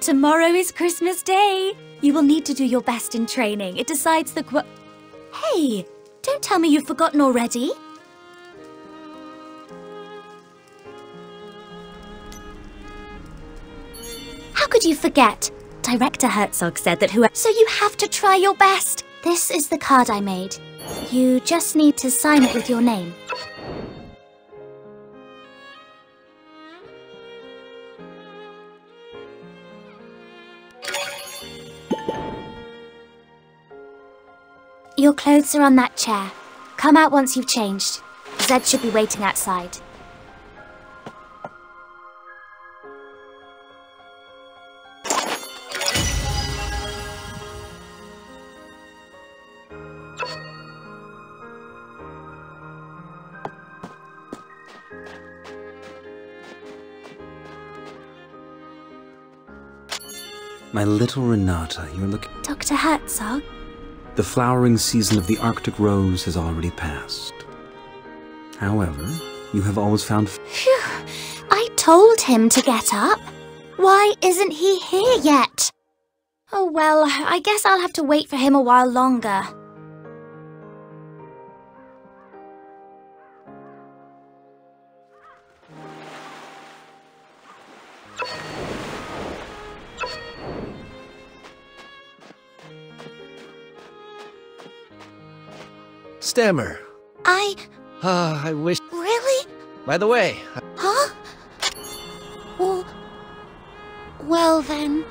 Tomorrow is Christmas Day! You will need to do your best in training. It decides the Hey! Don't tell me you've forgotten already! How could you forget? Director Herzog said that whoever- So you have to try your best! This is the card I made. You just need to sign it with your name. Your clothes are on that chair. Come out once you've changed. Zed should be waiting outside. My little Renata, you're looking... Dr. Herzog? The flowering season of the Arctic rose has already passed. However, you have always found... Phew! I told him to get up! Why isn't he here yet? Oh well, I guess I'll have to wait for him a while longer. Stammer. I wish... Really? By the way... Huh? Well then...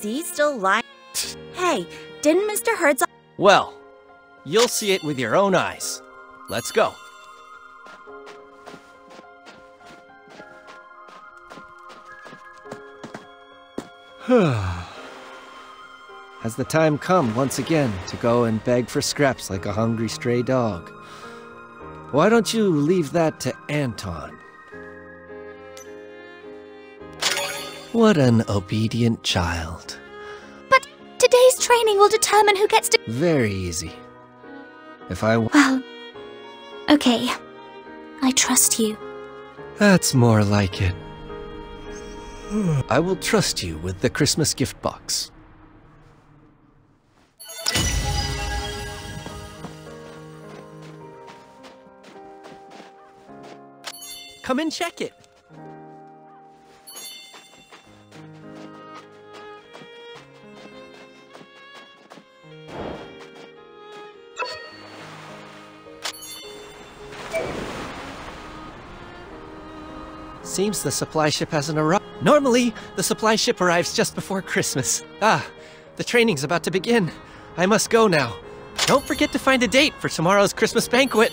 Z still lying? Hey, didn't Mr. Herzog? Well, you'll see it with your own eyes. Let's go. Has the time come once again to go and beg for scraps like a hungry stray dog? Why don't you leave that to Anton? What an obedient child. But today's training will determine who gets to- Very easy. If I- Well, okay. I trust you. That's more like it. I will trust you with the Christmas gift box. Come and check it. Seems the supply ship hasn't arrived. Normally, the supply ship arrives just before Christmas. Ah, the training's about to begin. I must go now. Don't forget to find a date for tomorrow's Christmas banquet.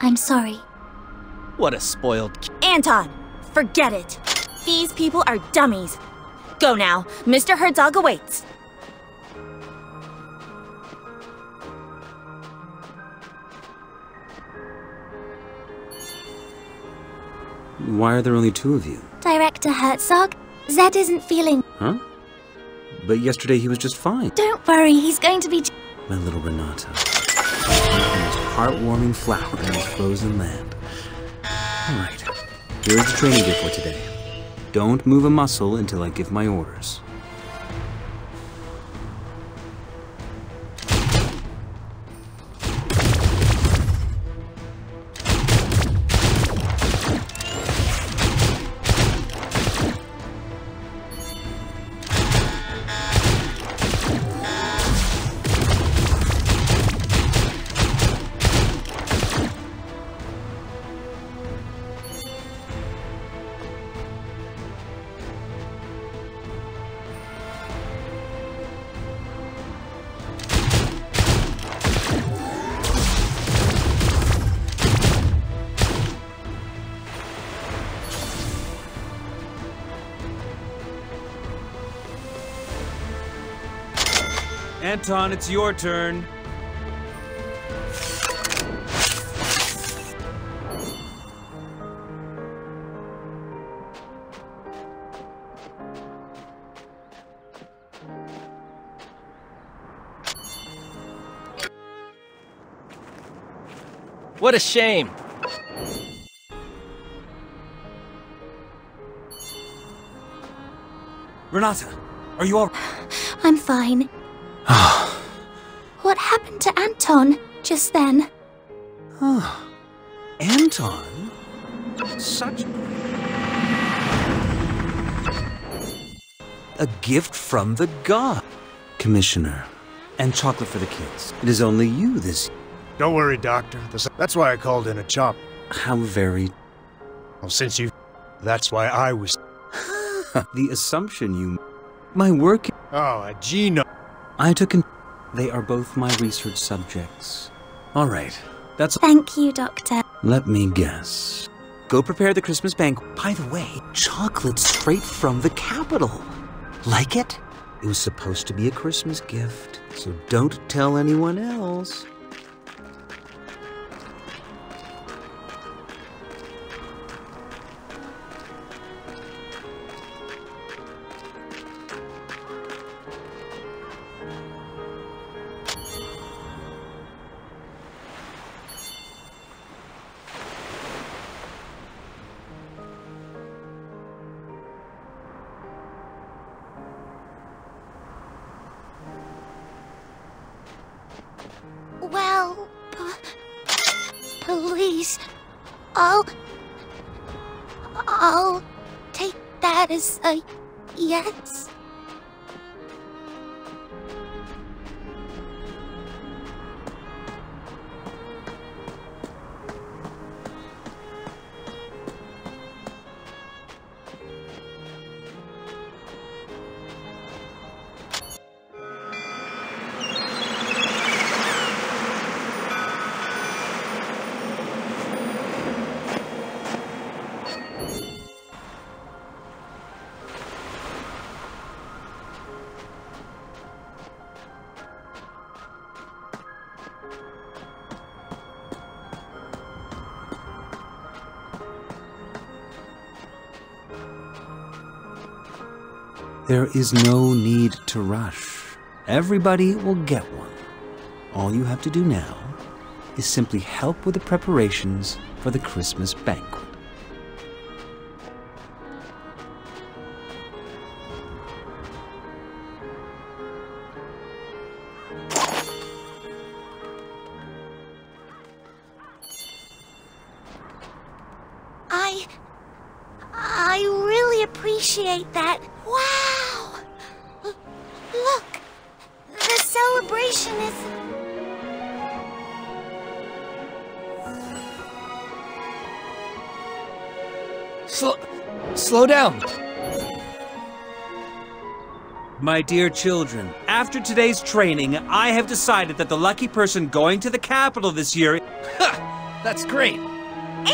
I'm sorry. What a spoiled kid. Anton, forget it. These people are dummies. Go now. Mr. Herzog awaits. Why are there only two of you? Director Herzog, Zed isn't feeling... Huh? But yesterday he was just fine. Don't worry, he's going to be... My little Renata. Heartwarming flower in this frozen land. Alright, here's the training gear for today. Don't move a muscle until I give my orders. Anton, it's your turn. What a shame. Renata, are you all right? I'm fine. What happened to Anton just then? Anton? Such a gift from the god. Commissioner, and chocolate for the kids. It is only you this... Don't worry, Doctor. That's why I called in a chop. How very... Well, since you... That's why I was... The assumption you... My work... Oh, a genome... I took an... They are both my research subjects. All right, that's... Thank you, Doctor. Let me guess. Go prepare the Christmas banquet. By the way, chocolate straight from the Capitol. Like it? It was supposed to be a Christmas gift, so don't tell anyone else. I'll take that as a yes. There is no need to rush. Everybody will get one. All you have to do now is simply help with the preparations for the Christmas banquet. I really appreciate that. Wow! Look! The celebration is... Slow down! My dear children, after today's training, I have decided that the lucky person going to the Capitol this year... Ha! That's great!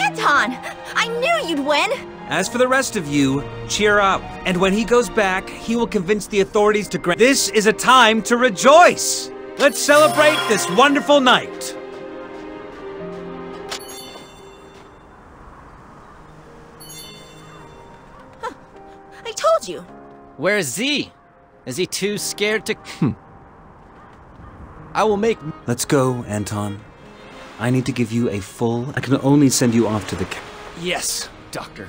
Anton! I knew you'd win! As for the rest of you, cheer up. And when he goes back, he will convince the authorities to grant... This is a time to rejoice! Let's celebrate this wonderful night! Huh. I told you! Where is Z? Is he too scared to... I will make... Let's go, Anton. I need to give you a full... I can only send you off to the... Yes, Doctor.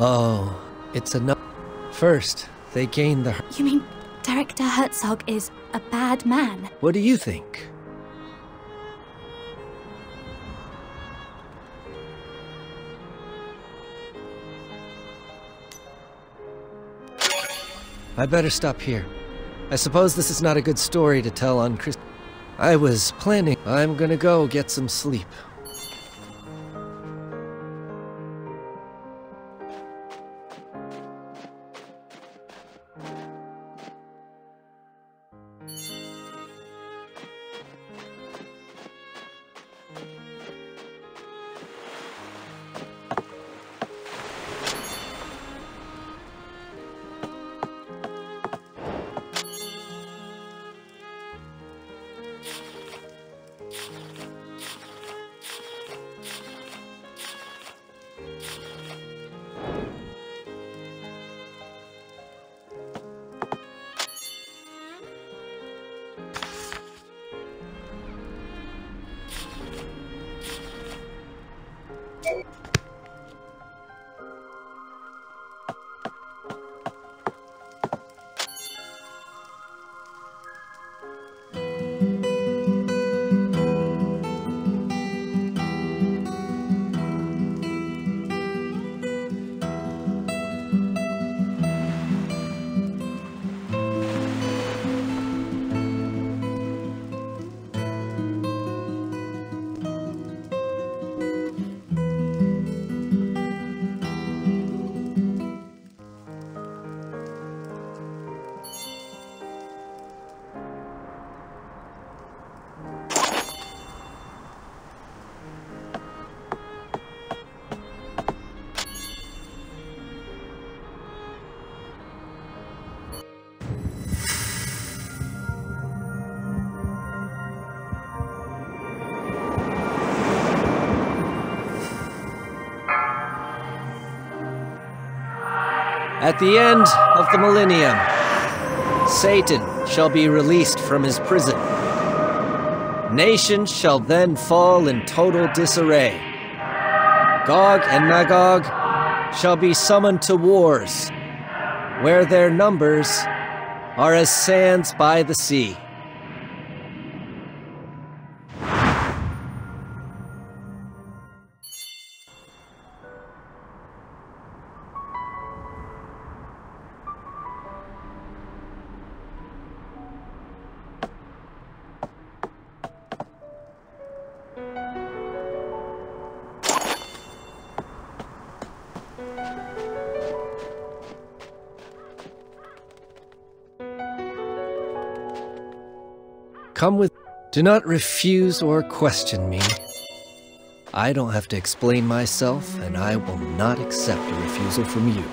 Oh, it's enough. First, they gained the... You mean Director Herzog is a bad man? What do you think? I better stop here. I suppose this is not a good story to tell on Christmas. I was planning... I'm gonna go get some sleep. At the end of the millennium, Satan shall be released from his prison. Nations shall then fall in total disarray. Gog and Magog shall be summoned to wars, where their numbers are as sands by the sea. Come with. Do not refuse or question me. I don't have to explain myself, and I will not accept a refusal from you.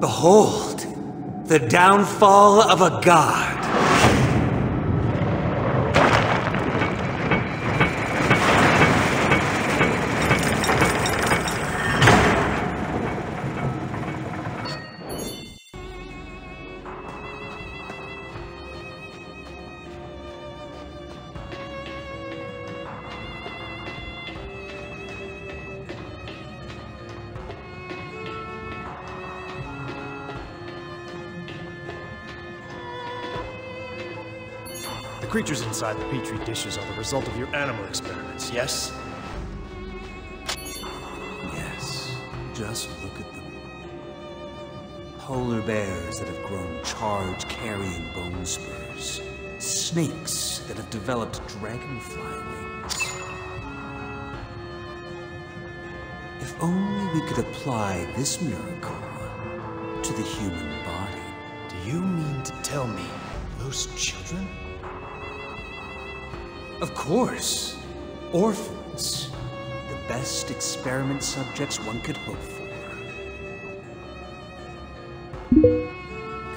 Behold, the downfall of a god. The creatures inside the Petri dishes are the result of your animal experiments, yes? Yes. Just look at them. Polar bears that have grown charge-carrying bone spurs. Snakes that have developed dragonfly wings. If only we could apply this miracle to the human body. Do you mean to tell me those children? Of course. Orphans. The best experiment subjects one could hope for.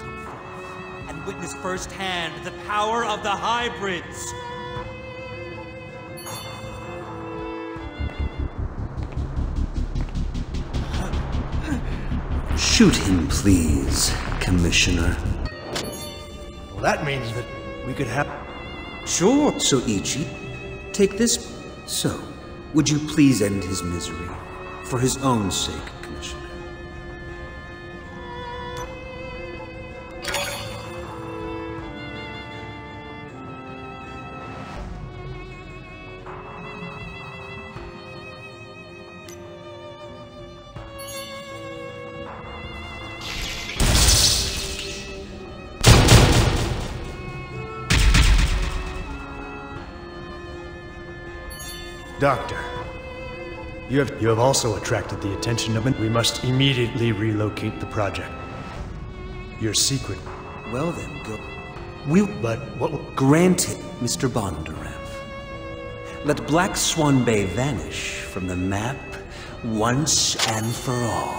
Come forth and witness firsthand the power of the hybrids. Shoot him, please, Commissioner. Well, that means that we could have... Sure, Soichi. Take this. So, would you please end his misery? For his own sake, Commissioner. Doctor, you have also attracted the attention of an... We must immediately relocate the project. Your secret... Well then, go... But what... Granted, Mr. Bondarev. Let Black Swan Bay vanish from the map once and for all.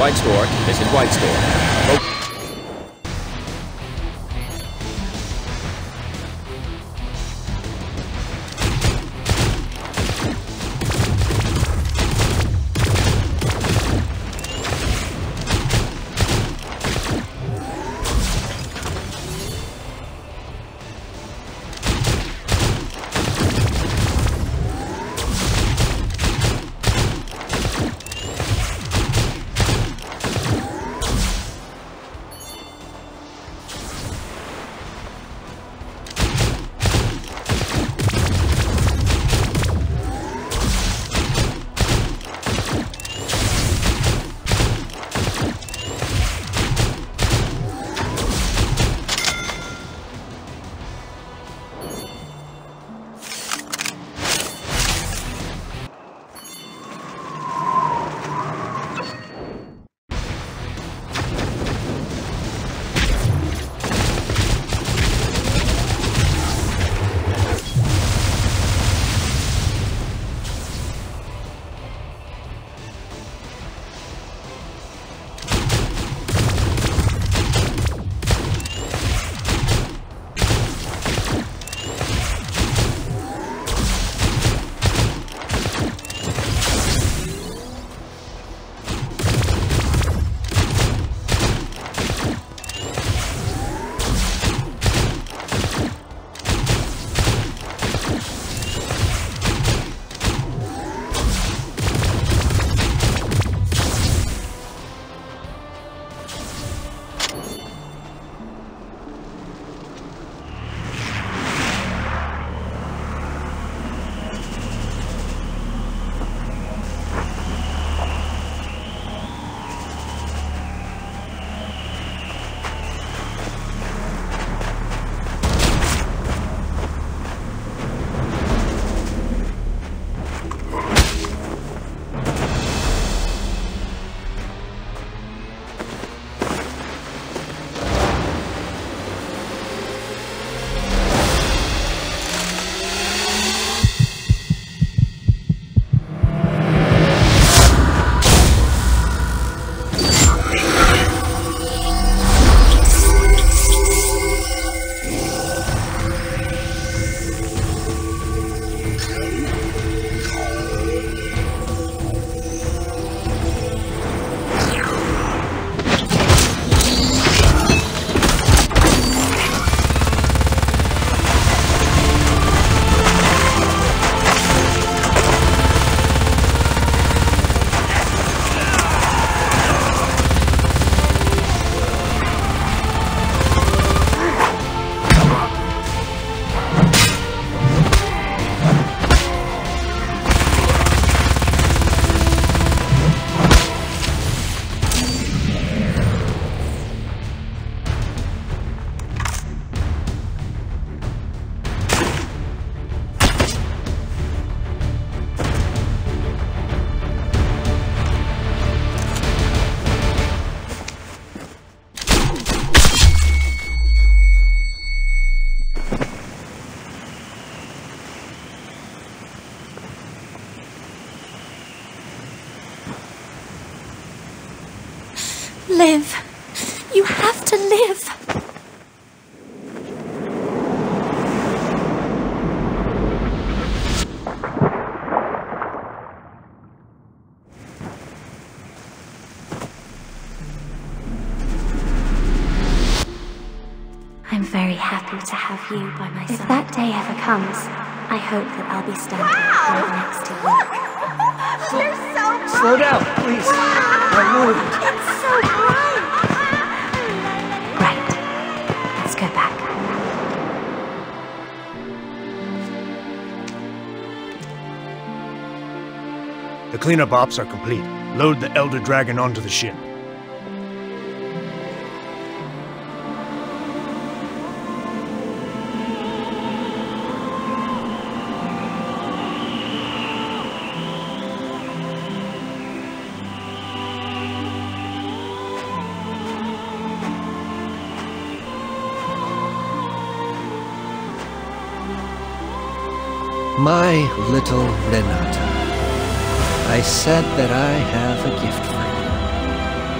White store. Visit White store. Oh. Live. You have to live. I'm very happy to have you by my side. If that day ever comes, I hope that I'll be standing right next to you. You're so bright. Slow down, please. Wow. I moved. Right. Let's go back. The cleanup ops are complete. Load the Elder Dragon onto the ship. My little Renata, I said that I have a gift for you.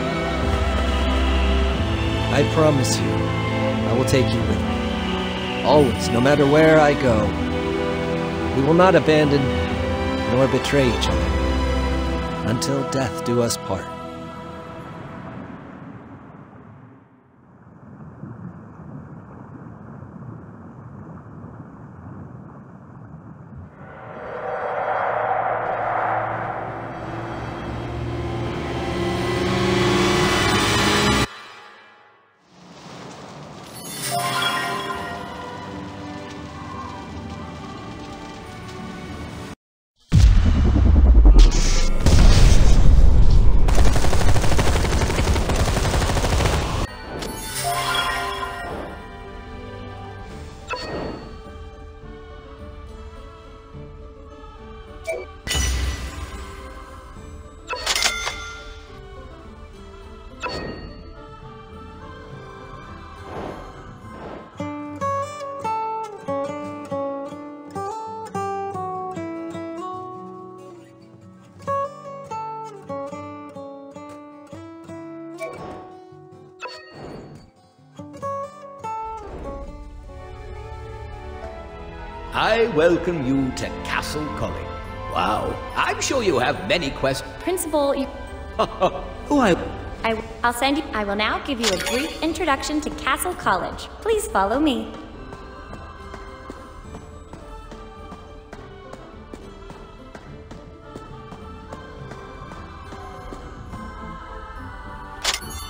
I promise you, I will take you with me. Always, no matter where I go. We will not abandon nor betray each other until death do us part. I welcome you to Castle College. Wow, I'm sure you have many questions. Principal, you... I'll send you... I will now give you a brief introduction to Castle College. Please follow me.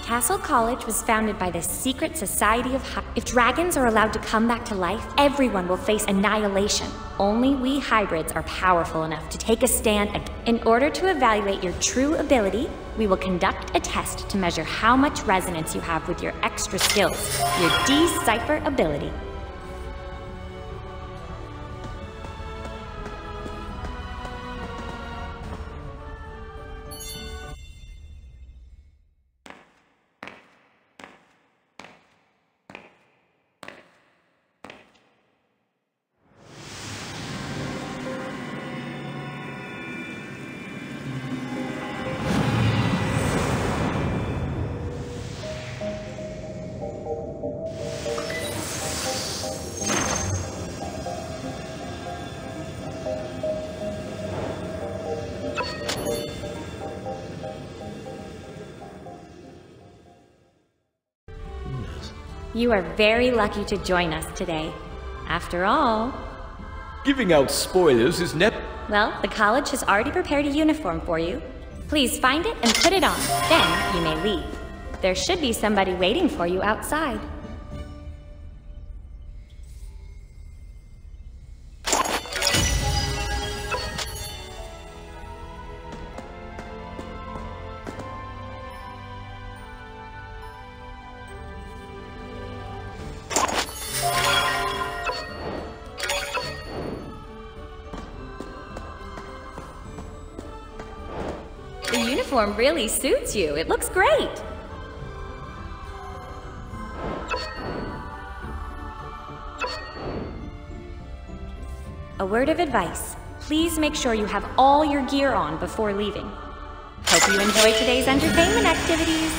Castle College was founded by the secret society of... If dragons are allowed to come back to life, everyone will face annihilation. Only we hybrids are powerful enough to take a stand. In order to evaluate your true ability, we will conduct a test to measure how much resonance you have with your extra skills, your decipher ability. You are very lucky to join us today. After all... Giving out spoilers is never... Well, the college has already prepared a uniform for you. Please find it and put it on. Then you may leave. There should be somebody waiting for you outside. Really suits you. It looks great. A word of advice. Please make sure you have all your gear on before leaving. Hope you enjoy today's entertainment activities.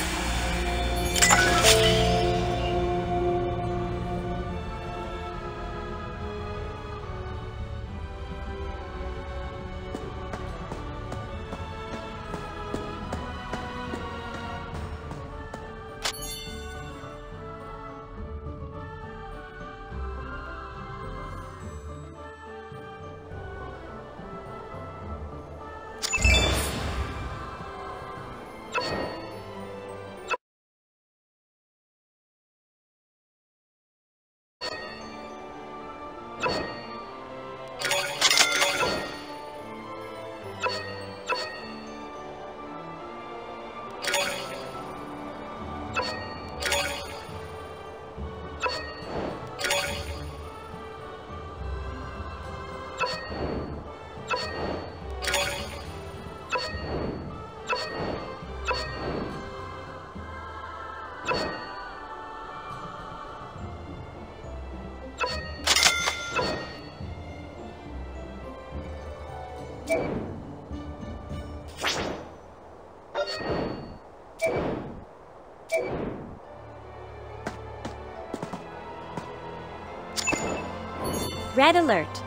Red alert.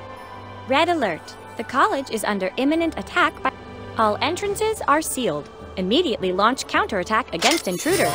Red alert. The college is under imminent attack by... All entrances are sealed. Immediately launch counterattack against intruders.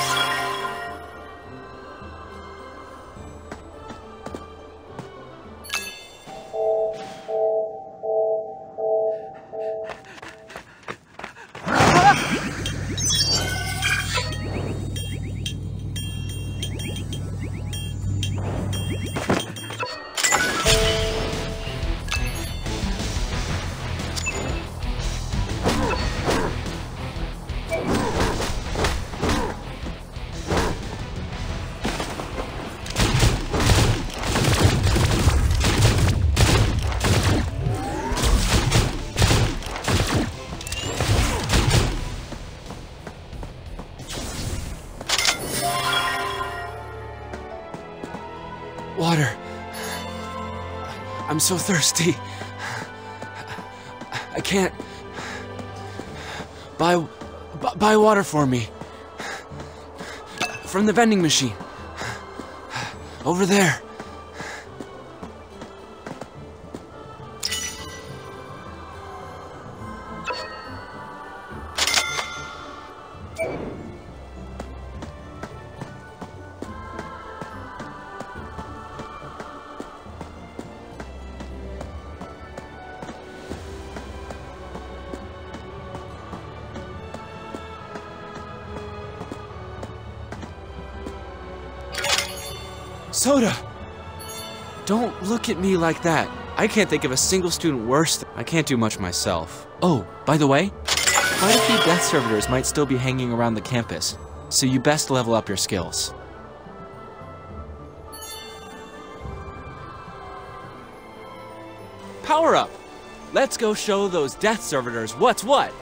I'm so thirsty. I can't. Buy water for me. From the vending machine. Over there. Soda! Don't look at me like that. I can't think of a single student worse. I can't do much myself. Oh, by the way, quite a few Death Servitors might still be hanging around the campus, so you best level up your skills. Power up! Let's go show those Death Servitors what's what!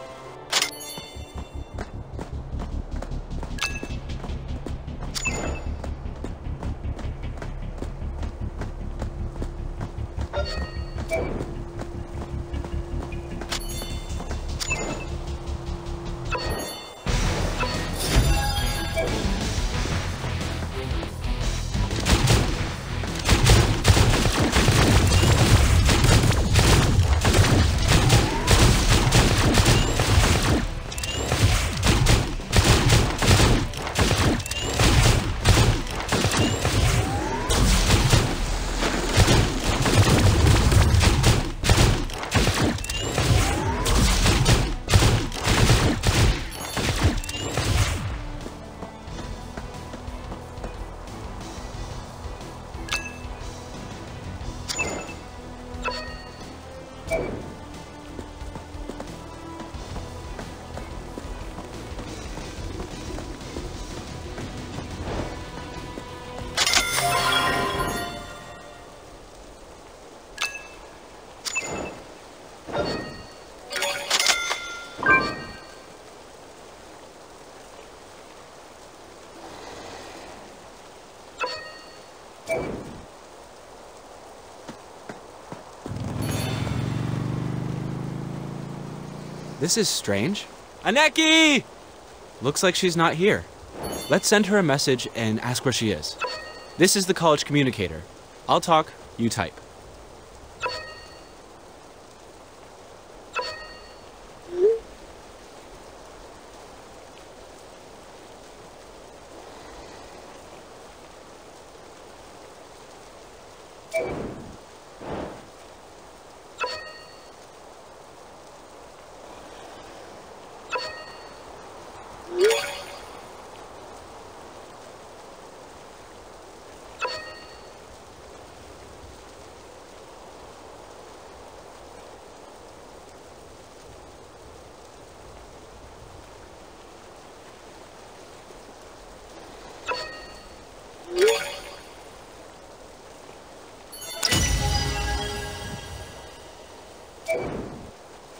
This is strange. Aniki! Looks like she's not here. Let's send her a message and ask where she is. This is the college communicator. I'll talk, you type.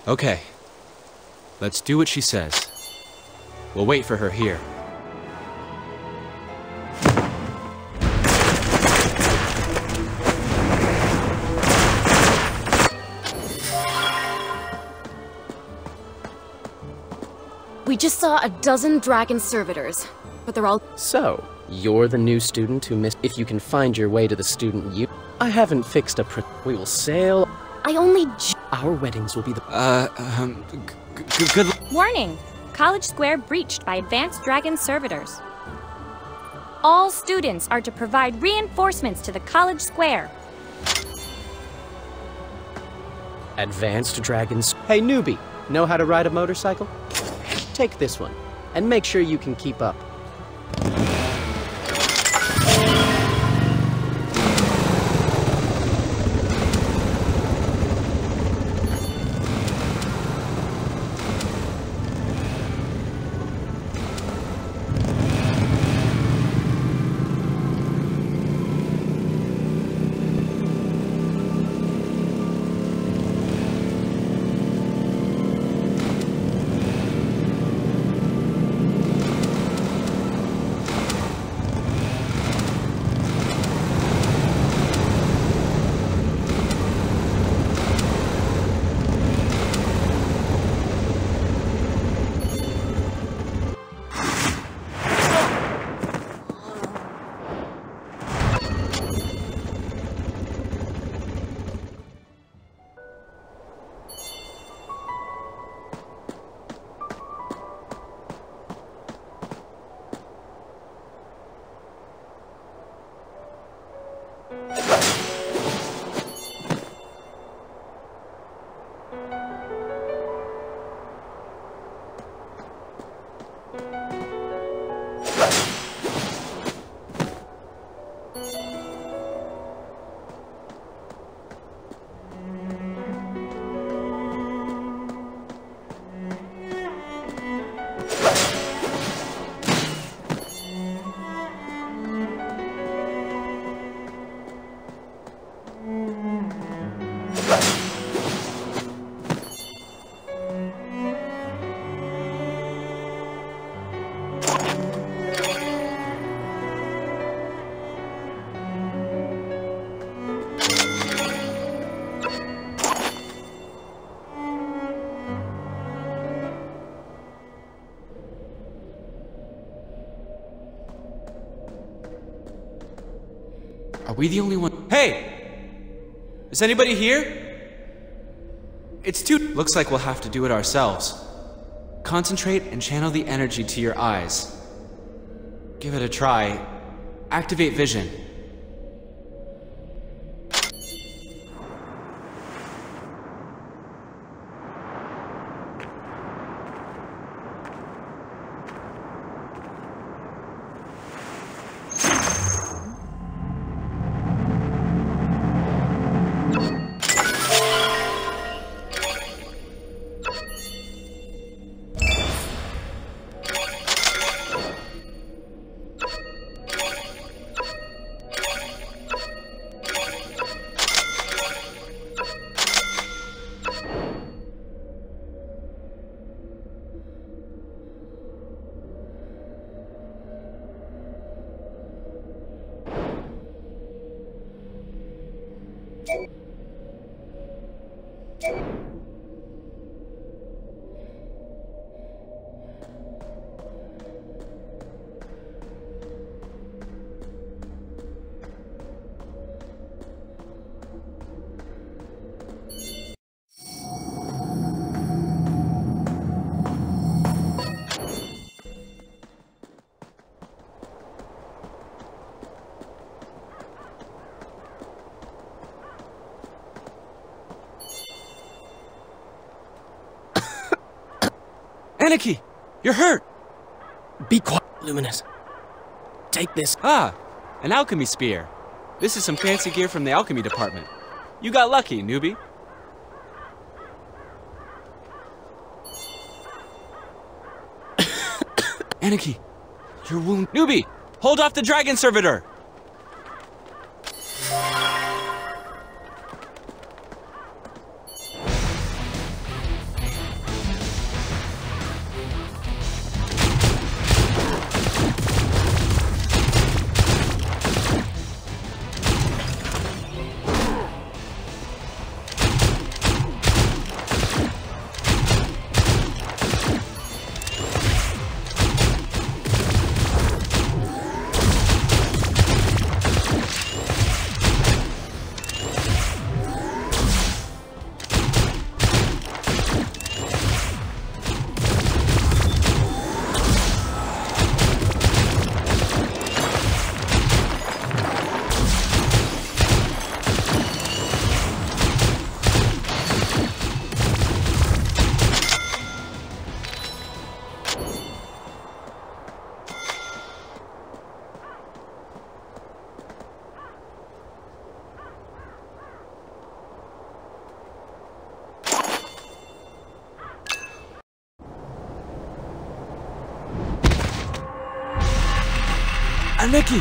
Okay, let's do what she says. We'll wait for her here. We just saw a dozen Dragon Servitors, but they're all... So, You're the new student who missed. If you can find your way to the student you. I haven't fixed a pr. We will sail. I only j. Our weddings will be the. Good. Warning! College Square breached by advanced Dragon Servitors. All students are to provide reinforcements to the College Square. Advanced Dragons. Hey newbie, know how to ride a motorcycle? Take this one, and make sure you can keep up. Are we the only one? Hey! Is anybody here? It's too. Looks like we'll have to do it ourselves. Concentrate and channel the energy to your eyes. Give it a try. Activate vision. Aniki! You're hurt! Be quiet, Luminous. Take this. Ah! An alchemy spear. This is some fancy gear from the alchemy department. You got lucky, newbie. Aniki! You're wounded. Newbie! Hold off the Dragon Servitor! Aniki!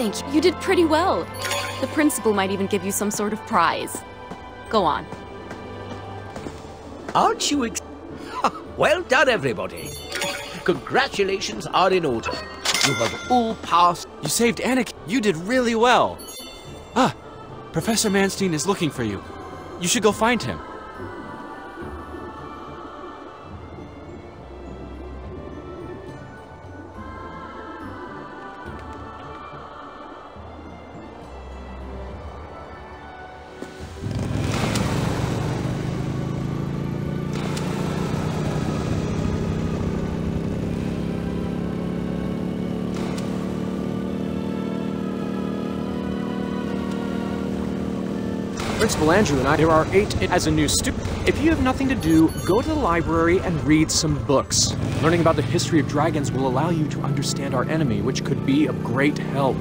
Thank you. You did pretty well. The principal might even give you some sort of prize. Go on. Aren't you Well done, everybody. Congratulations are in order. You have all passed. You saved Anakin. You did really well. Ah, Professor Manstein is looking for you. You should go find him. Principal Andrew and I, there are 8 as a new student. If you have nothing to do, go to the library and read some books. Learning about the history of dragons will allow you to understand our enemy, which could be of great help.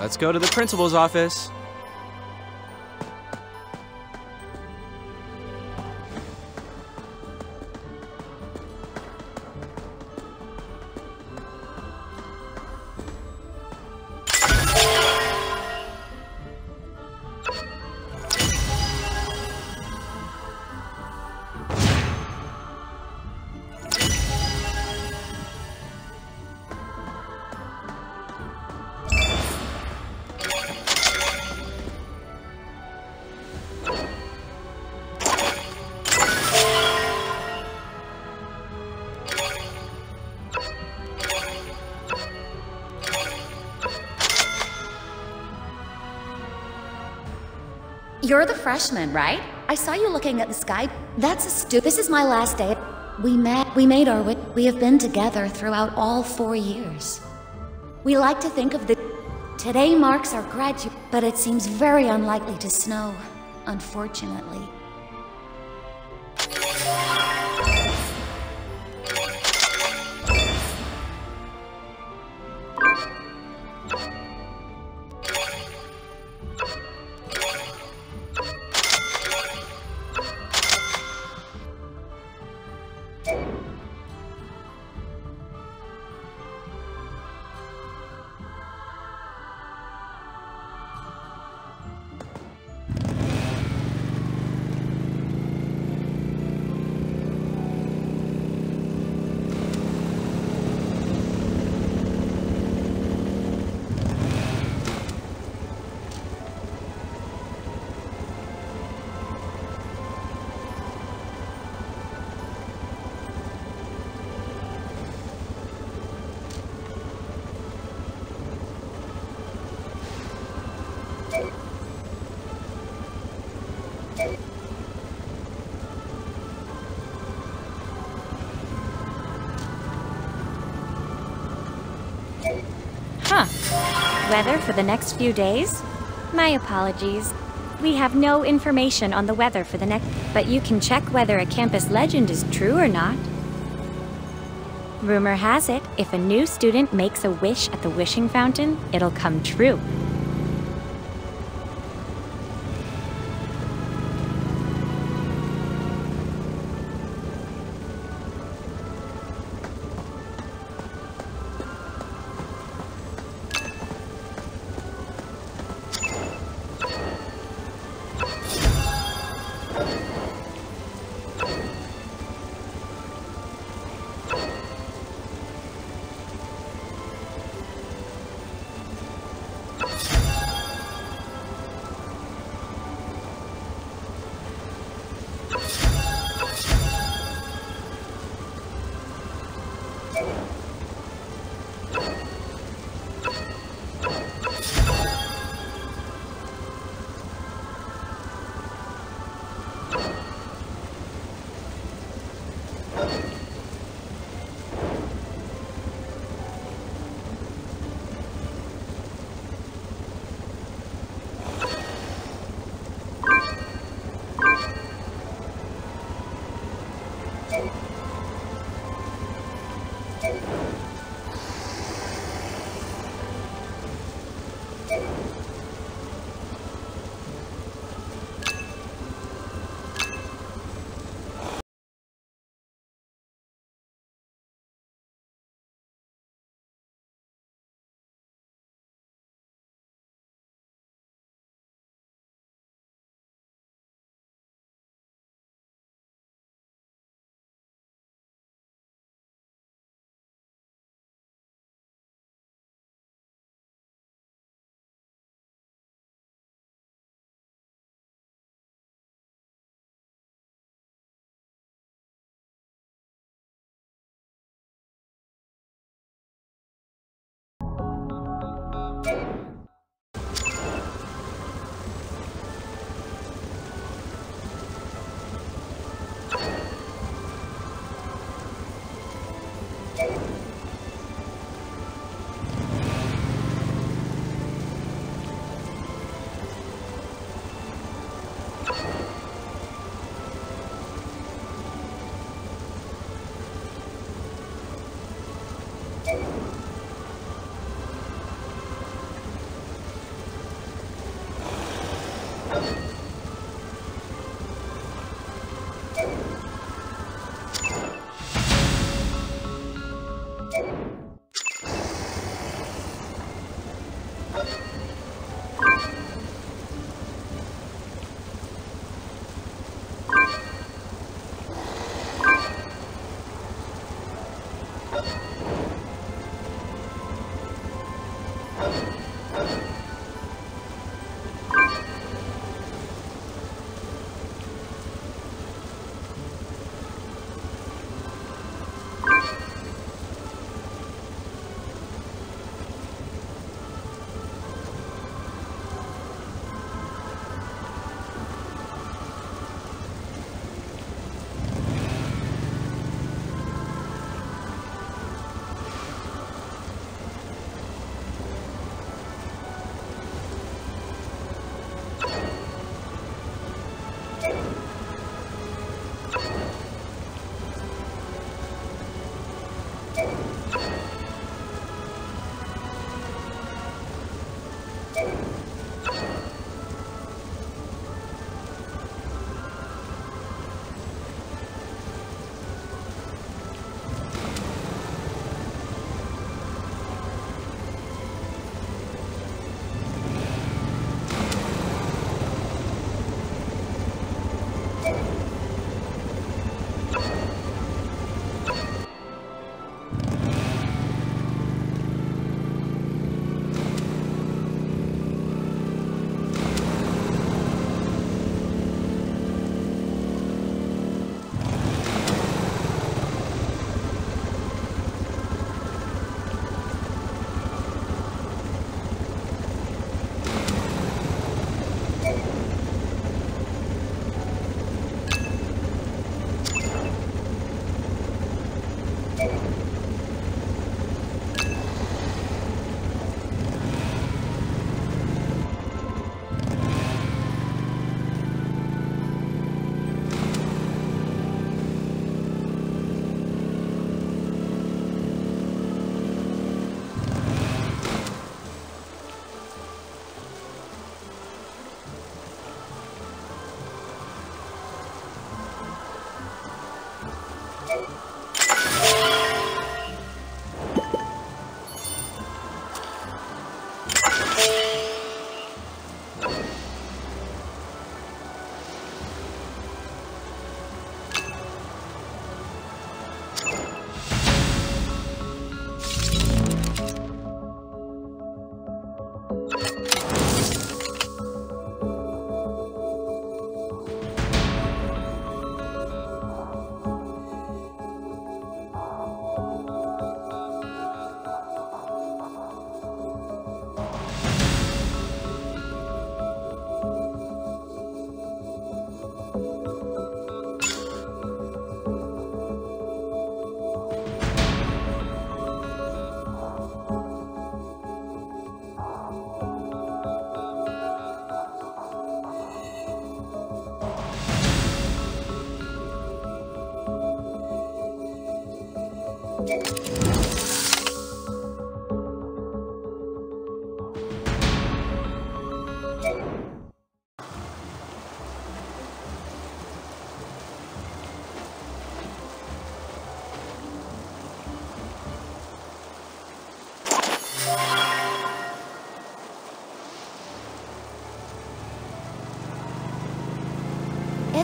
Let's go to the principal's office. You're the freshman, right? I saw you looking at the sky. That's a This is my last day. We made our way. We have been together throughout all 4 years. We like to think of the... Today marks our graduation, but it seems very unlikely to snow, unfortunately. Weather for the next few days? My apologies. We have no information on the weather for the next... But you can check whether a campus legend is true or not. Rumor has it, if a new student makes a wish at the wishing fountain, it'll come true.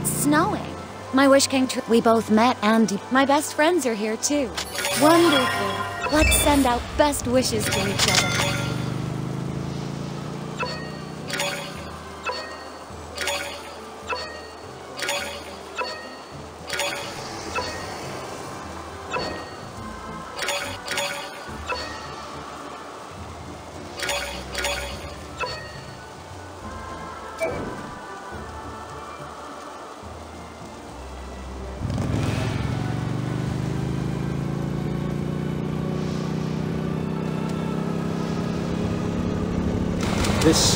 it's snowing. My wish came true. We both met, and my best friends are here too. Wonderful. Let's send out best wishes to each other.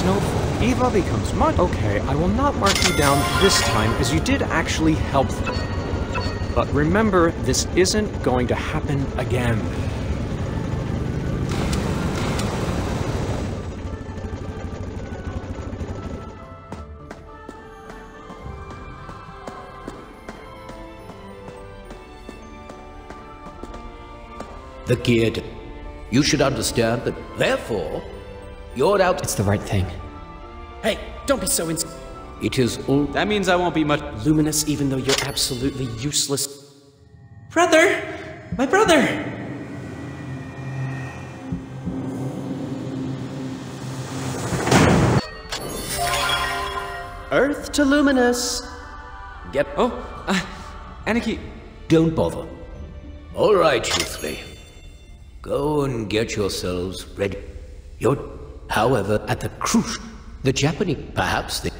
Snowfall. Eva becomes much. Okay, I will not mark you down this time, as you did actually help them. But remember, this isn't going to happen again. The kid. You should understand that, therefore, you're out. It's the right thing. Hey, don't be so insane. It is all. That means I won't be much luminous, even though you're absolutely useless. Brother! My brother! Earth to luminous. Get. Oh, Aniki. Don't bother. All right, you three. Go and get yourselves ready. You're. However, at the crucial, the Japanese, perhaps they...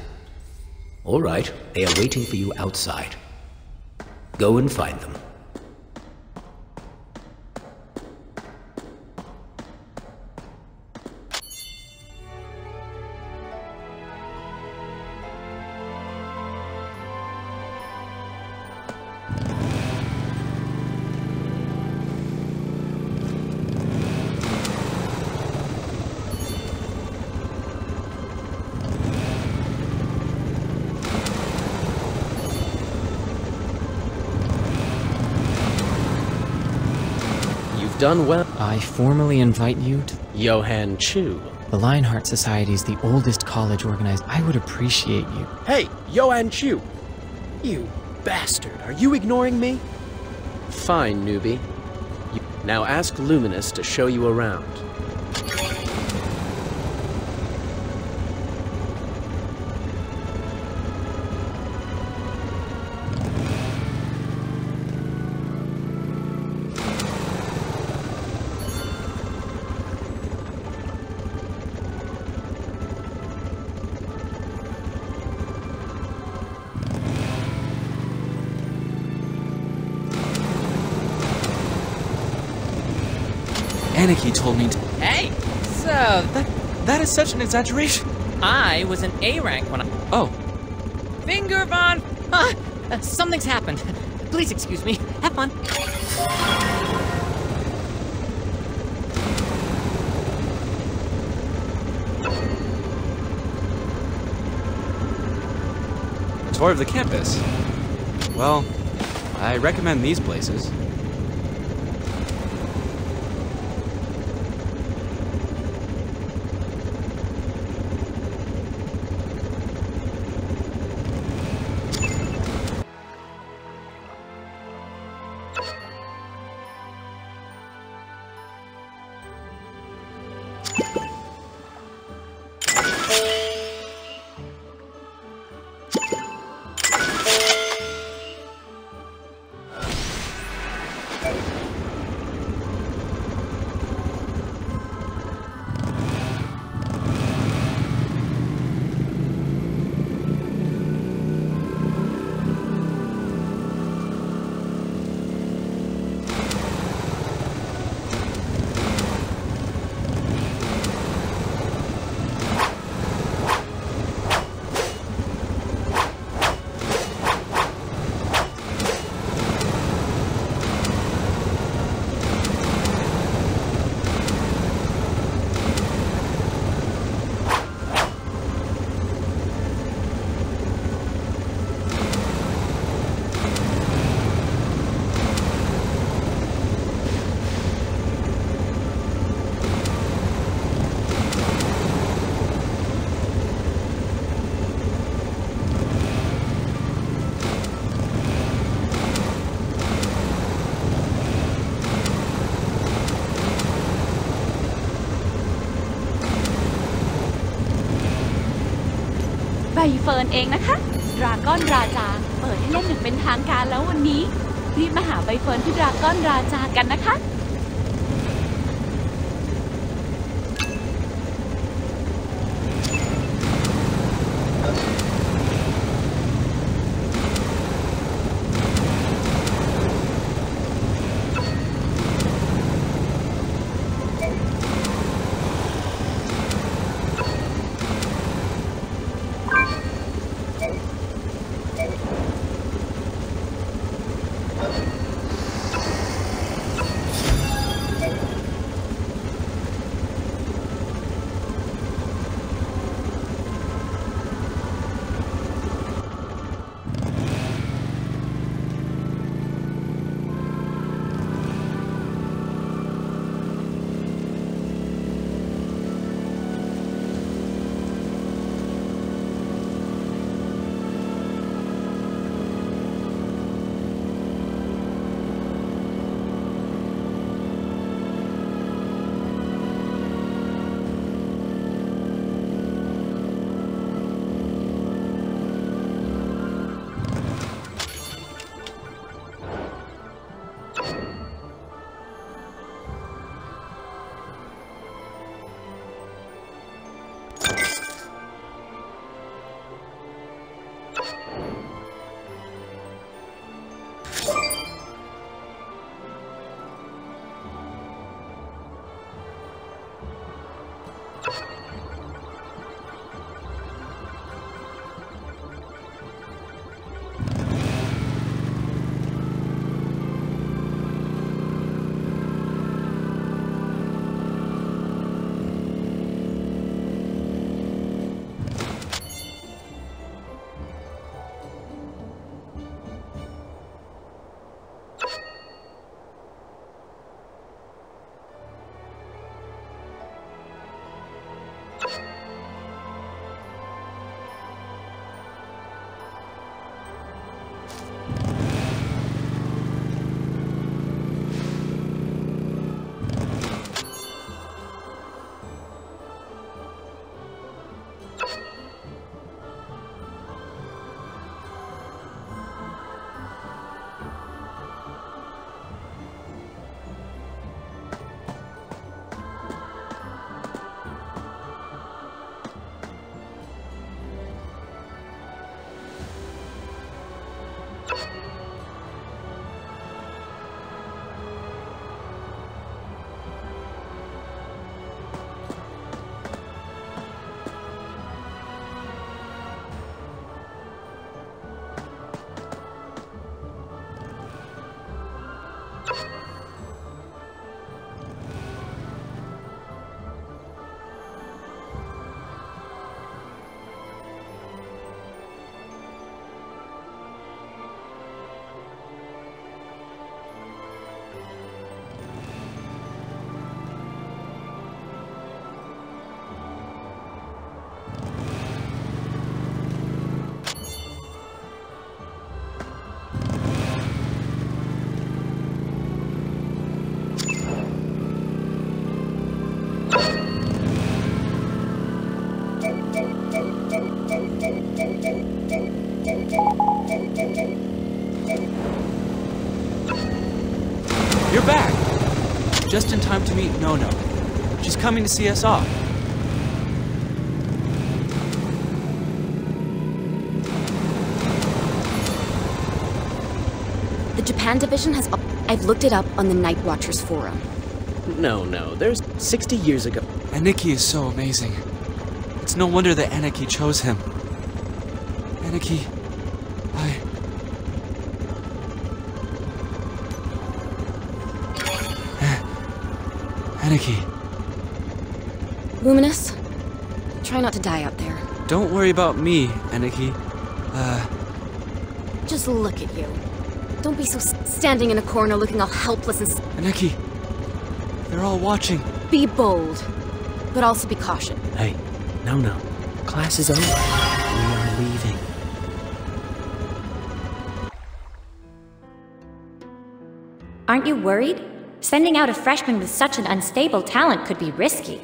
All right, they are waiting for you outside. Go and find them. Done well. I formally invite you to Johan Chu. The Lionheart Society is the oldest college organized. I would appreciate you. Hey, Johan Chu! You bastard, are you ignoring me? Fine, newbie. Now ask Luminous to show you around. Aniki told me to- Hey! So, that is such an exaggeration. I was an A rank when I- Oh. Finger Von- something's happened. Please excuse me. Have fun. Tour of the campus. Well, I recommend these places. ใบเฟิร์นเองนะคะ Dragon Raja เปิดให้เล่นอย่างเป็นทางการแล้ววันนี้รีบมาหาใบเฟิร์นที่ Dragon Raja กันนะคะJust in time to meet No-No. She's coming to see us off. The Japan Division has... I've looked it up on the Night Watchers forum. No, there's 60 years ago. Aniki is so amazing. It's no wonder that Aniki chose him. Aniki... Aniki. Luminous, try not to die out there. Don't worry about me, Aniki. Just look at you. Don't be so standing in a corner looking all helpless and... Aniki, they're all watching. Be bold, but also be cautious. Hey, No-No. Class is over. We are leaving. Aren't you worried? Sending out a freshman with such an unstable talent could be risky.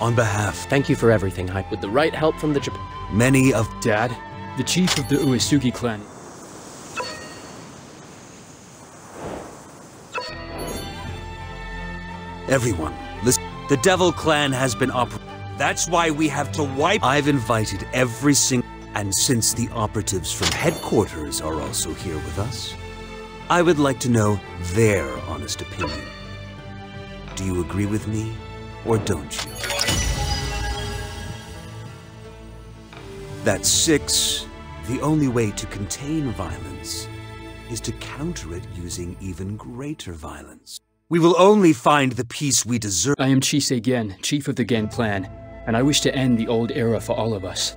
on behalf. Thank you for everything, Hype. With the right help from the Japan... Many of... Dad, the chief of the Uesugi clan. Everyone, listen. The Devil Clan has been operating. That's why we have to wipe... I've invited every single... And since the operatives from headquarters are also here with us, I would like to know their honest opinion. Do you agree with me, or don't you? That's 6. The only way to contain violence is to counter it using even greater violence. We will only find the peace we deserve. I am Chise Gen, chief of the Gen Clan, and I wish to end the old era for all of us.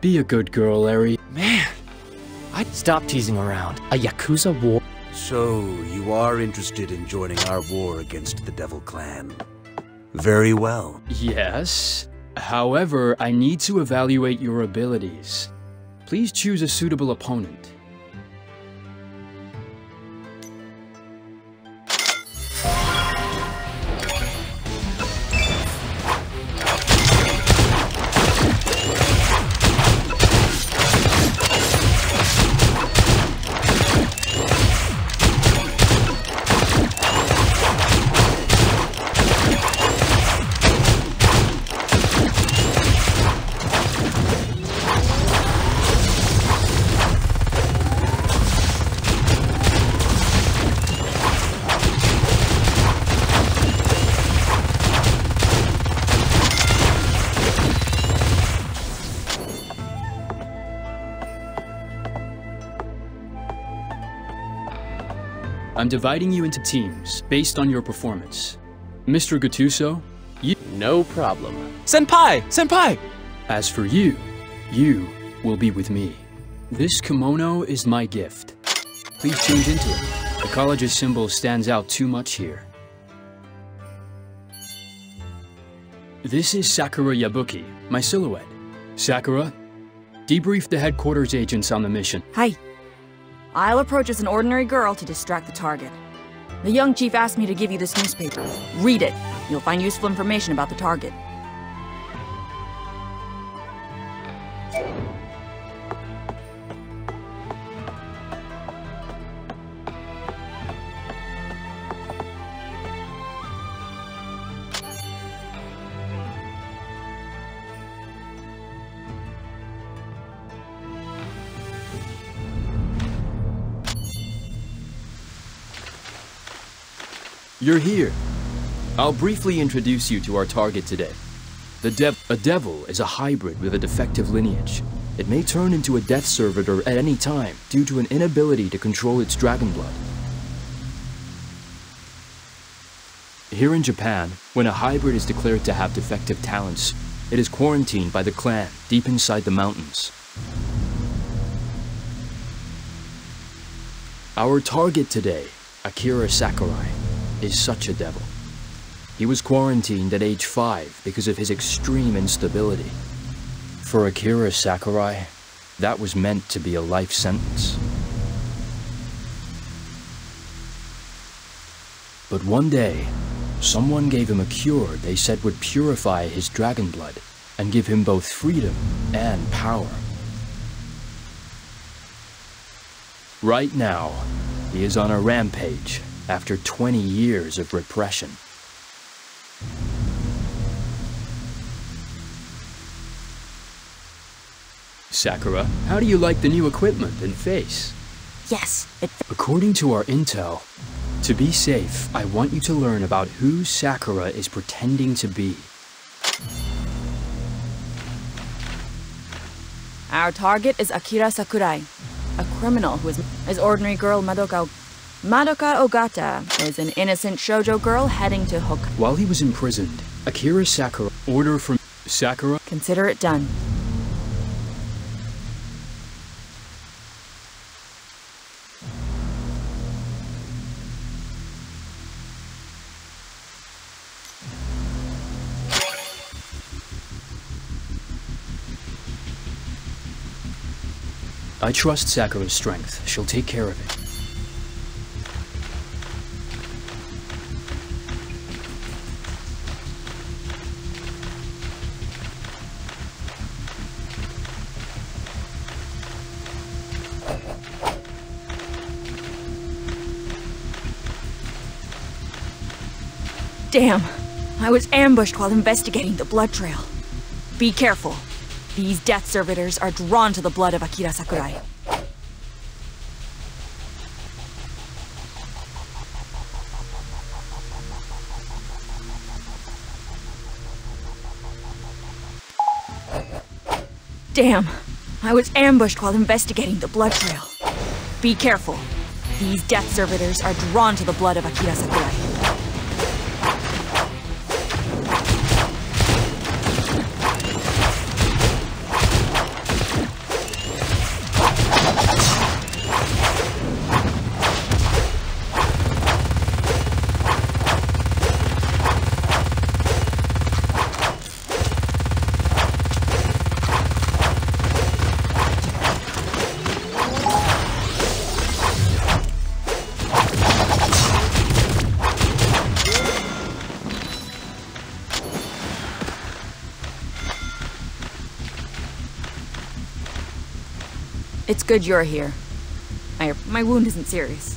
Be a good girl, Larry. Man, I'd stop teasing around. A Yakuza war. So, you are interested in joining our war against the Devil Clan? Very well. Yes. However, I need to evaluate your abilities. Please choose a suitable opponent. I'm dividing you into teams, based on your performance. Mr. Gatuso, you... No problem. Senpai! Senpai! As for you, you will be with me. This kimono is my gift. Please change into it. The college's symbol stands out too much here. This is Sakura Yabuki, my silhouette. Sakura, debrief the headquarters agents on the mission. Hi. I'll approach as an ordinary girl to distract the target. The young chief asked me to give you this newspaper. Read it. You'll find useful information about the target. You're here. I'll briefly introduce you to our target today. A devil is a hybrid with a defective lineage. It may turn into a Death Servitor at any time due to an inability to control its dragon blood. Here in Japan, when a hybrid is declared to have defective talents, it is quarantined by the clan deep inside the mountains. Our target today, Akira Sakurai, is such a devil. He was quarantined at age 5 because of his extreme instability. For Akira Sakurai, that was meant to be a life sentence. But one day, someone gave him a cure they said would purify his dragon blood and give him both freedom and power. Right now, he is on a rampage after 20 years of repression. Sakura, how do you like the new equipment and face? Yes, it... According to our intel, to be safe, I want you to learn about who Sakura is pretending to be. Our target is Akira Sakurai, a criminal who is his ordinary girl Madoka. Madoka Ogata is an innocent shoujo girl heading to Hokkaido. While he was imprisoned, Akira Sakurai order from Sakura. Consider it done. I trust Sakura's strength. She'll take care of it. Damn, I was ambushed while investigating the blood trail. Be careful. These Death Servitors are drawn to the blood of Akira Sakurai. Damn, I was ambushed while investigating the blood trail. Be careful. These Death Servitors are drawn to the blood of Akira Sakurai. It's good you're here. My wound isn't serious.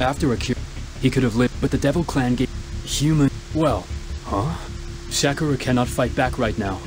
After Akira, he could have lived, but the Devil Clan gave human... Well, huh? Sakura cannot fight back right now.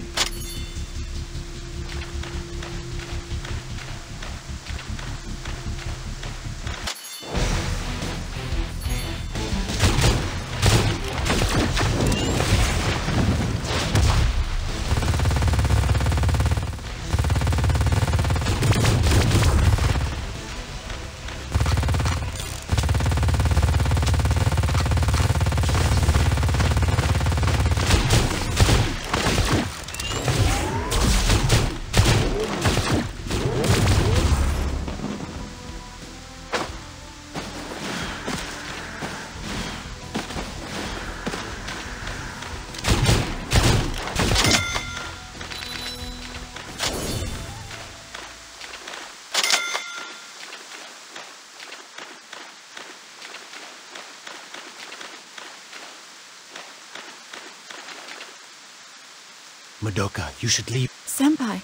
Madoka, you should leave. Senpai,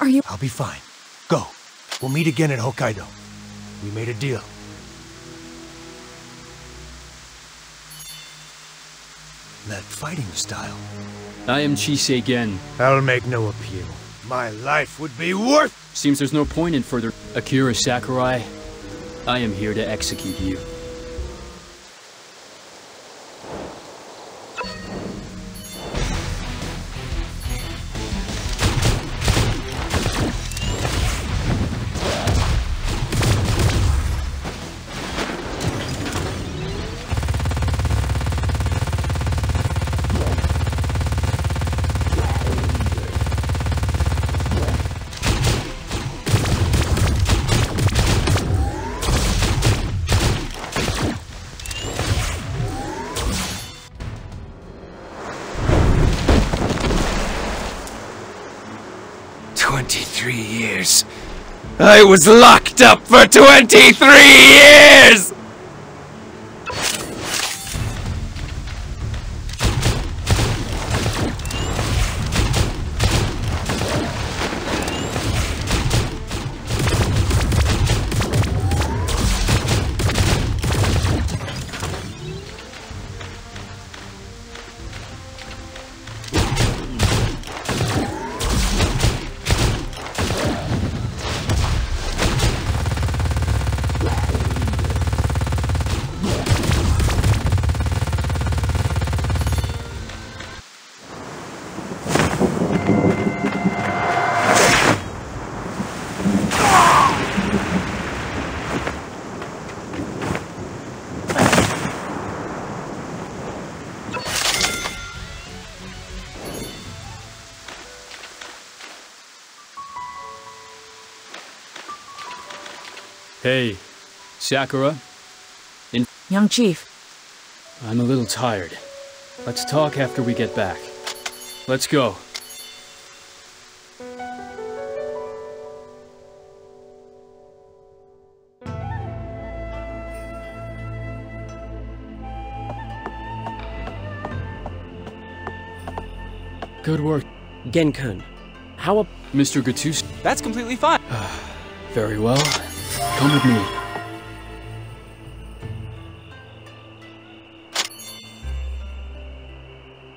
are you- I'll be fine. Go. We'll meet again in Hokkaido. We made a deal. That fighting style. I am Chise Gen. I'll make no appeal. My life would be worth- Seems there's no point in further- Akira Sakurai, I am here to execute you. I was locked up for 23 years! Hey, Sakura? Young Chief. I'm a little tired. Let's talk after we get back. Let's go. Good work. Genkun, how up, Mr. Gatuso? That's completely fine. Very well. Come with me.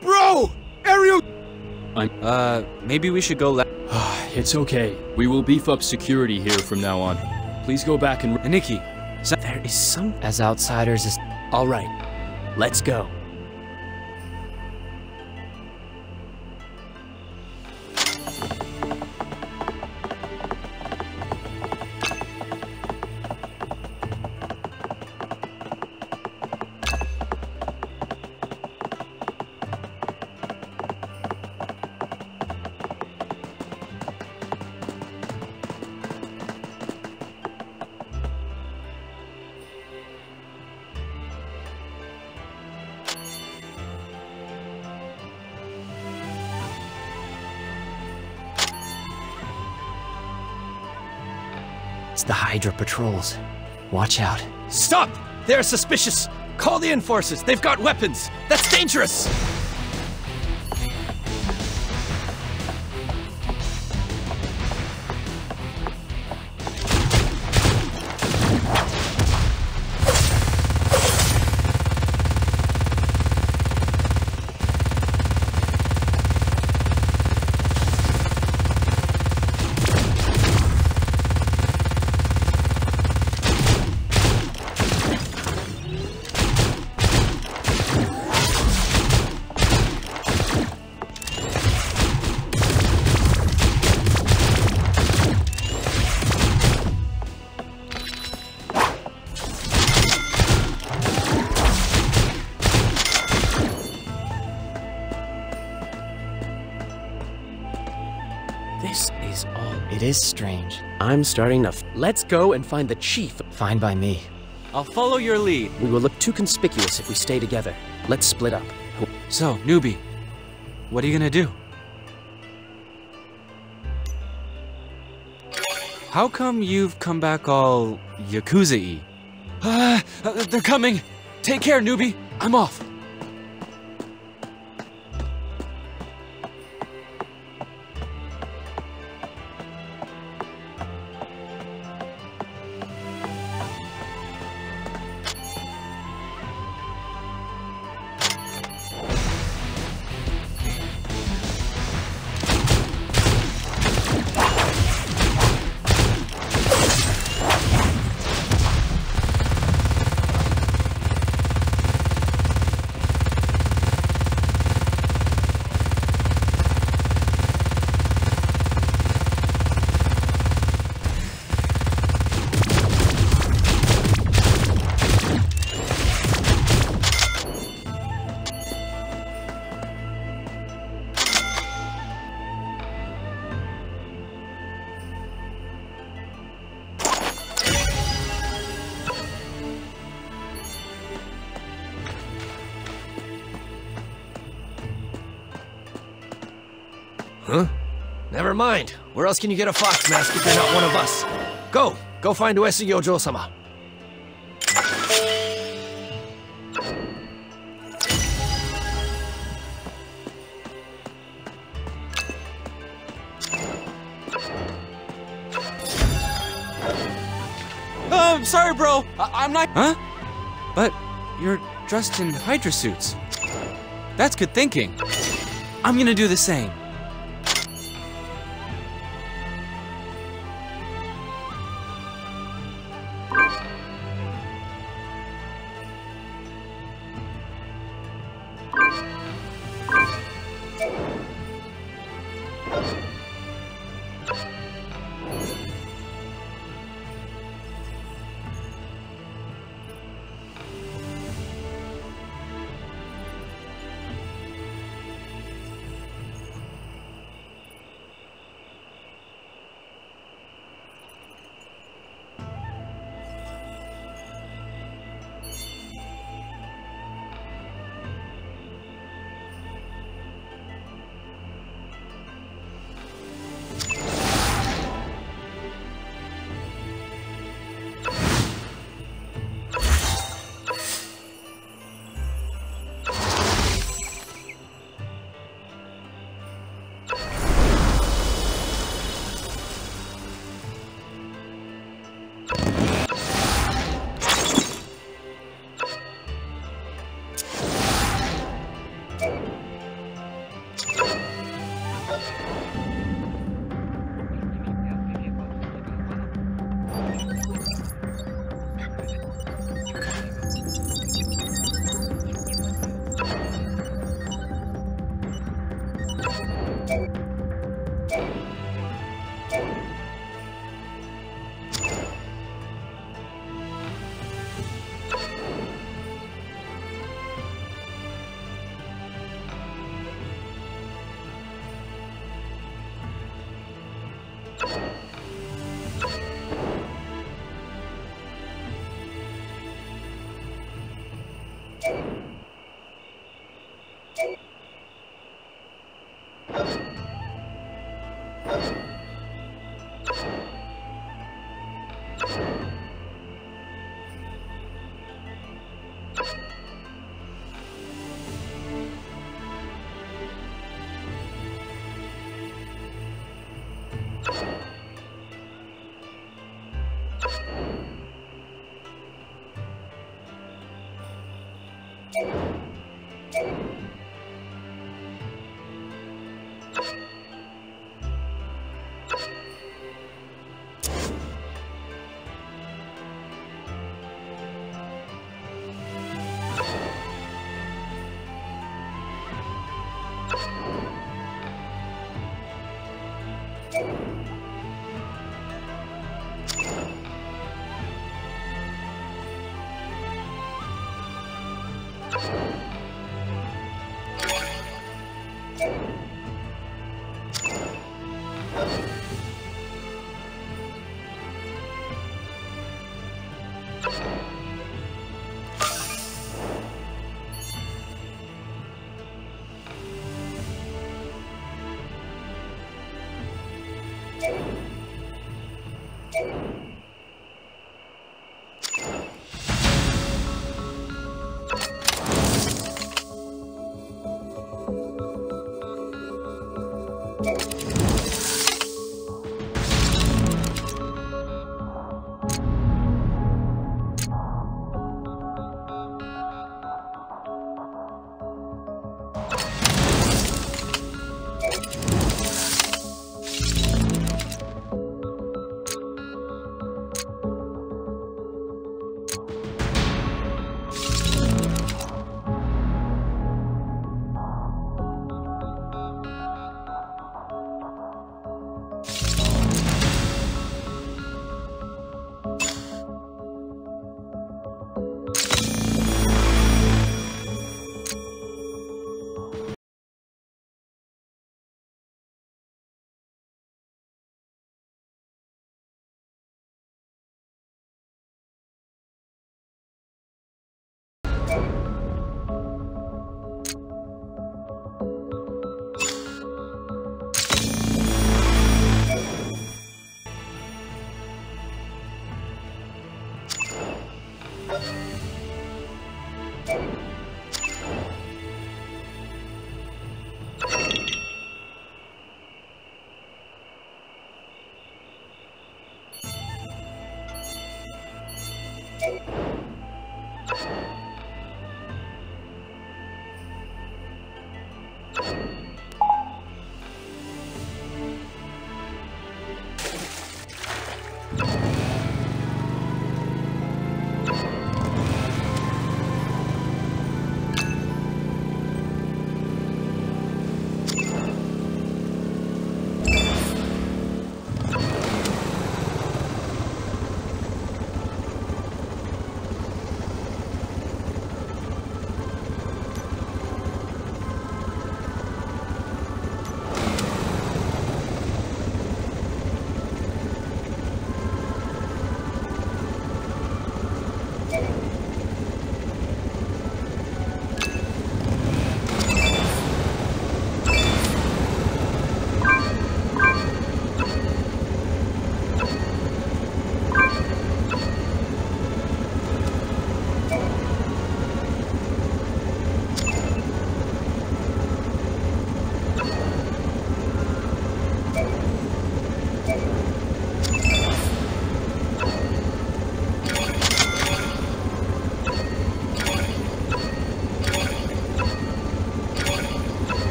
Bro! Ariel! Maybe we should go left. It's okay. We will beef up security here from now on. Please go back and- Aniki, there is some- As outsiders is- Alright, let's go. The Hydra patrols. Watch out. Stop! They're suspicious! Call the enforcers! They've got weapons! That's dangerous! It is strange. I'm starting to let's go and find the chief. Fine by me. I'll follow your lead. We will look too conspicuous if we stay together. Let's split up. So, newbie, what are you gonna do? How come you've come back all Yakuza-y? They're coming! Take care, newbie! I'm off! Never mind. Where else can you get a fox mask if you're not one of us? Go! Go find Uesugi Ojo-sama. I'm sorry, bro! I'm not- Huh? But you're dressed in Hydra suits. That's good thinking. I'm gonna do the same.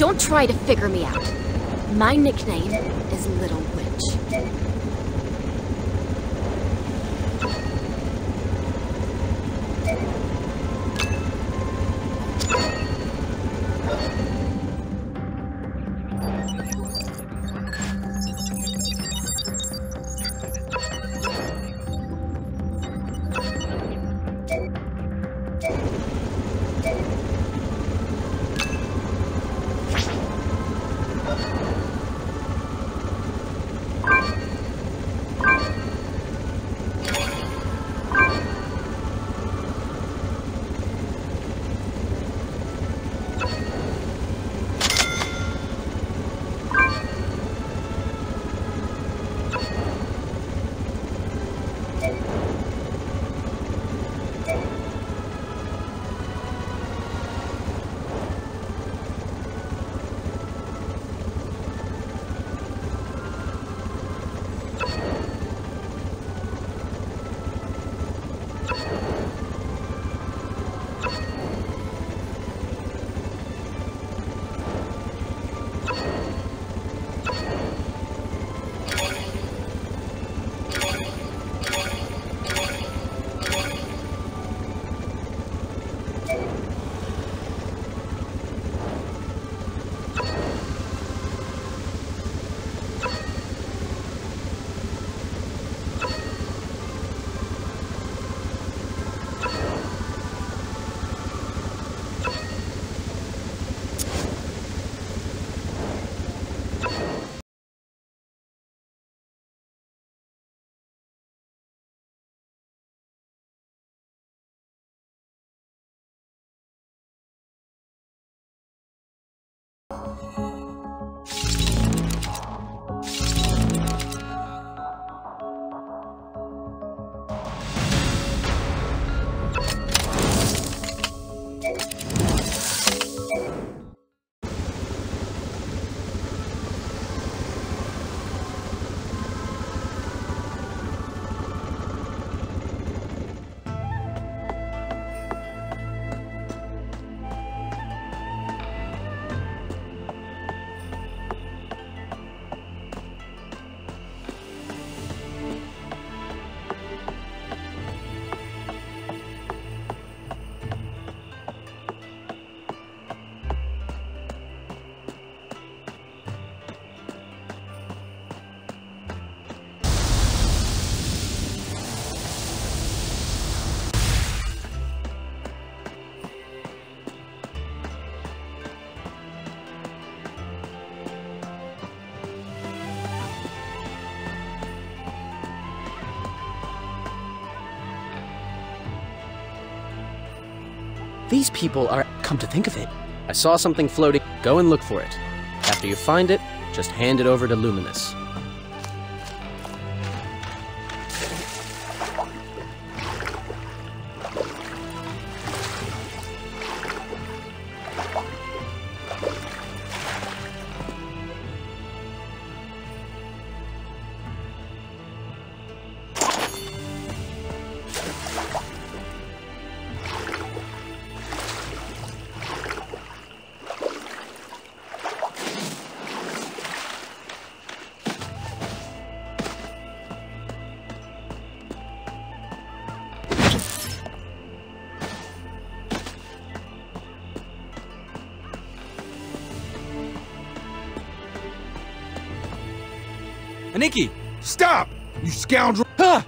Don't try to figure me out. My nickname is Little Witch. These people are... Come to think of it. I saw something floating. Go and look for it. After you find it, just hand it over to Luminous. Aniki! Stop! You scoundrel! Ah,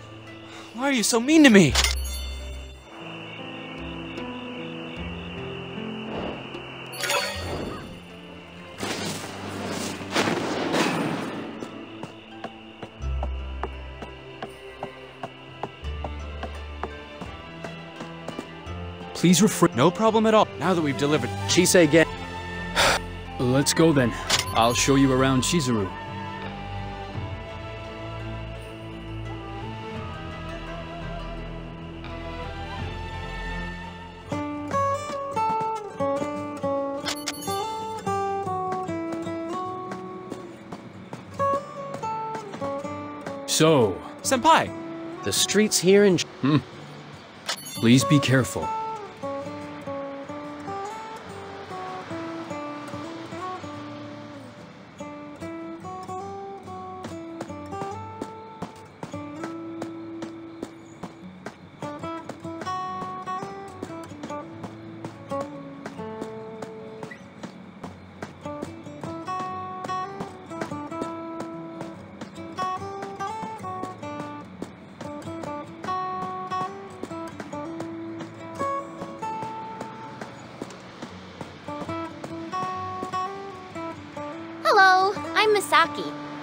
why are you so mean to me? Please refrain. No problem at all. Now that we've delivered Chise Gen. Let's go then. I'll show you around Chizuru. So... Senpai! The streets here in... Please be careful.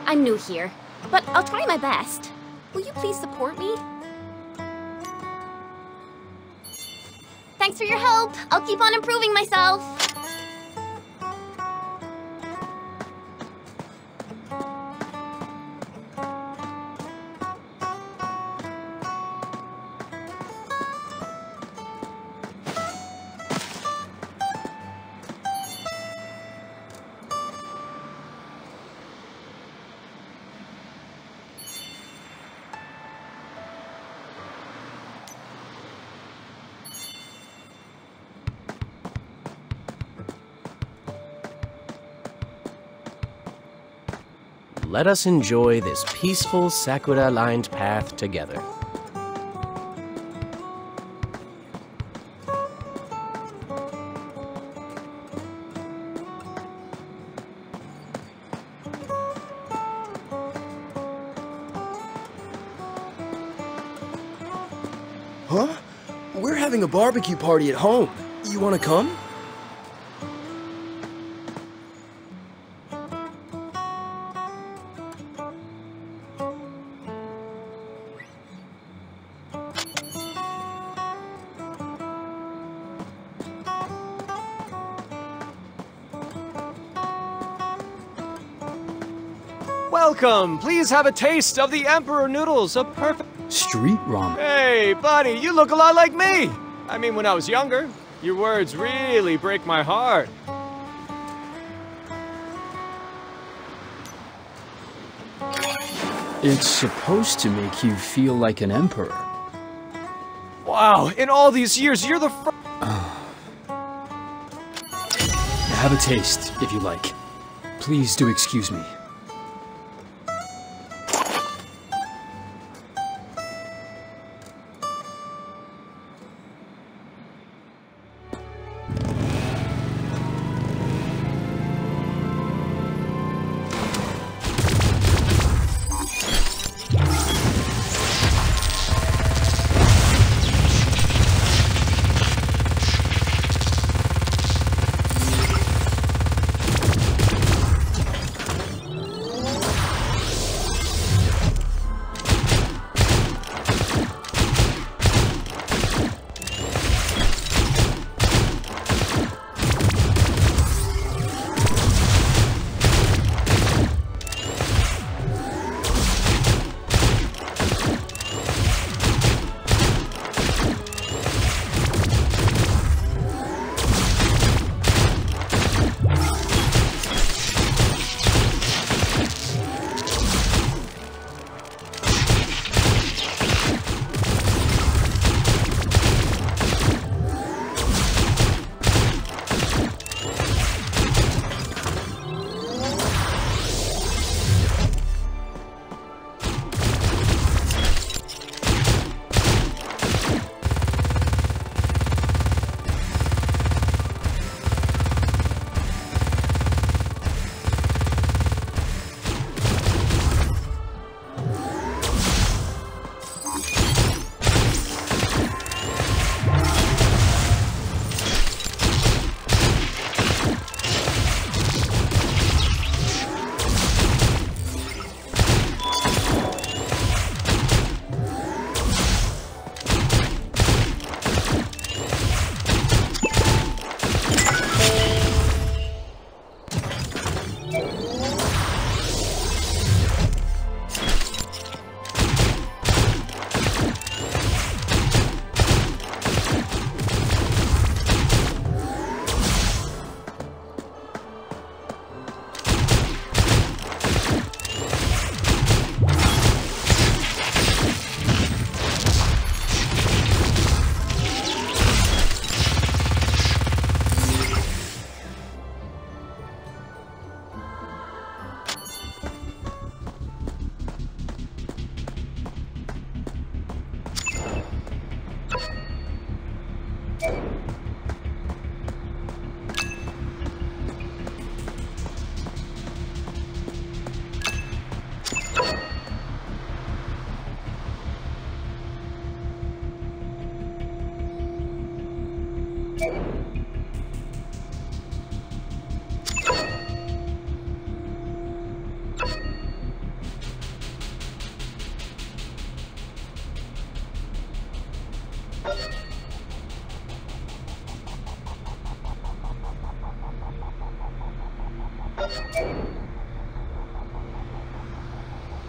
I'm new here, but I'll try my best. Will you please support me? Thanks for your help. I'll keep on improving myself. Let us enjoy this peaceful sakura-lined path together. Huh? We're having a barbecue party at home. You want to come? Welcome! Please have a taste of the Emperor Noodles, a perfect... Street ramen. Hey, buddy, you look a lot like me! I mean, when I was younger. Your words really break my heart. It's supposed to make you feel like an emperor. Wow, in all these years, you're the first... Have a taste, if you like. Please do excuse me.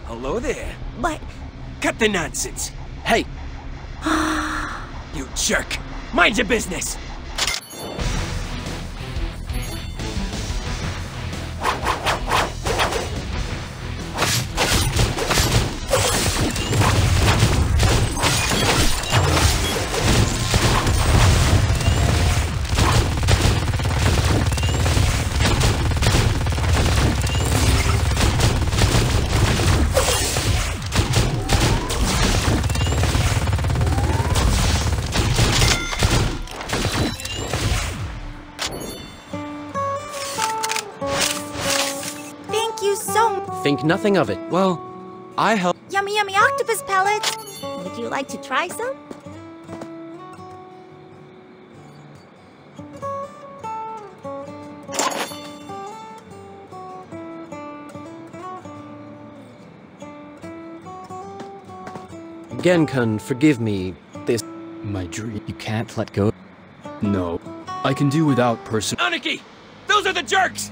Hello there. But... Cut the nonsense. Hey. You jerk. Mind your business. Think nothing of it. Well, I help. Yummy, yummy octopus pellets. Would you like to try some? Genkun, forgive me. This. My dream. You can't let go. No. I can do without person. Aniki! Those are the jerks!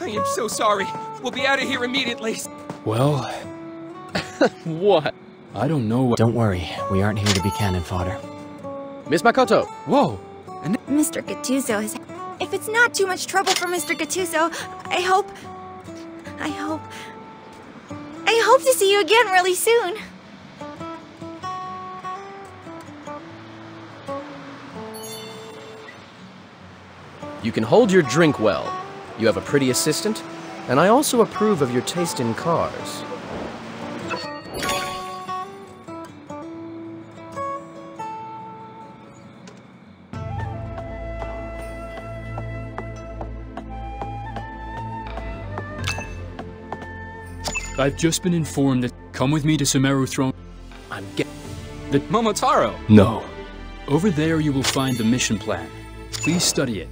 I am so sorry. We'll be out of here immediately. Well... What? I don't know what... Don't worry. We aren't here to be cannon fodder. Miss Makoto! Whoa! And Mr. Gatuso has... If it's not too much trouble for Mr. Gatuso, I hope to see you again really soon. You can hold your drink well. You have a pretty assistant, and I also approve of your taste in cars. I've just been informed that come with me to Sumeru Throne. I'm getting the Momotaro! No. Over there you will find the mission plan. Please study it.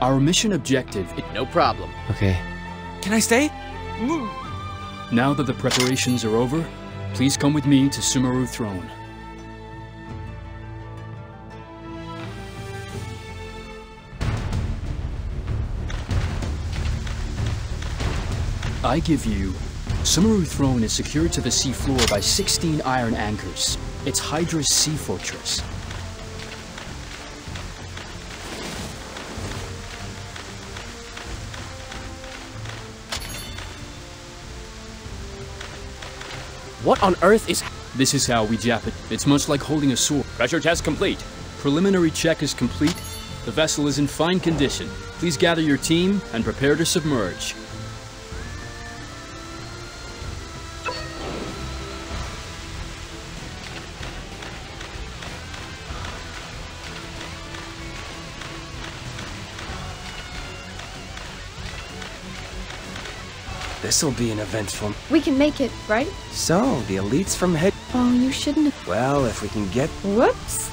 Our mission objective is... No problem. Okay. Can I stay? Now that the preparations are over, please come with me to Sumeru Throne. I give you... Sumeru Throne is secured to the seafloor by 16 iron anchors. It's Hydra's sea fortress. What on earth is... This is how we jap it. It's much like holding a sword. Pressure test complete. Preliminary check is complete. The vessel is in fine condition. Please gather your team and prepare to submerge. This'll be an eventful... We can make it, right? So, the elites from head... Oh, you shouldn't... Well, if we can get... Whoops!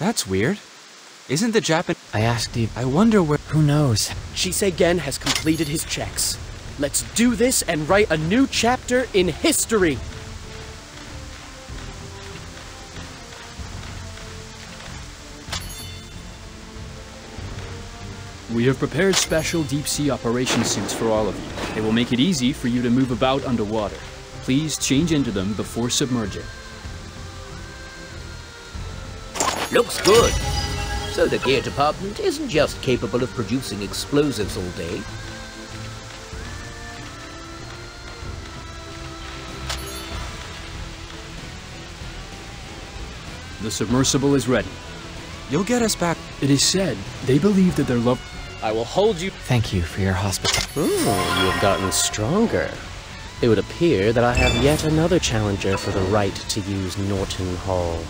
That's weird. Isn't the Japan- I asked Eve. I wonder where- Who knows? Chise Gen has completed his checks. Let's do this and write a new chapter in history! We have prepared special deep-sea operation suits for all of you. They will make it easy for you to move about underwater. Please change into them before submerging. Looks good! So the gear department isn't just capable of producing explosives all day. The submersible is ready. You'll get us back. It is said they believe that their love... I will hold you... Thank you for your hospitality. Ooh, you have gotten stronger. It would appear that I have yet another challenger for the right to use Norton Hall.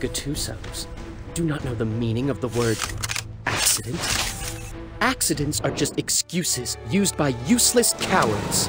Gatusos do not know the meaning of the word accident. Accidents are just excuses used by useless cowards.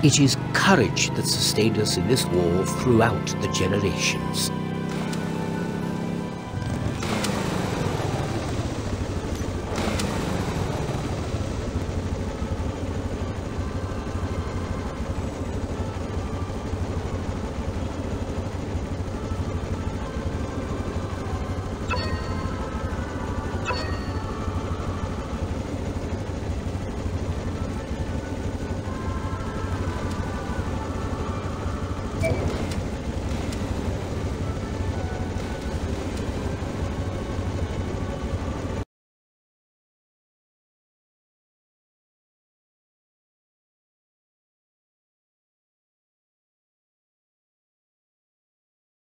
It is courage that sustained us in this war throughout the generations.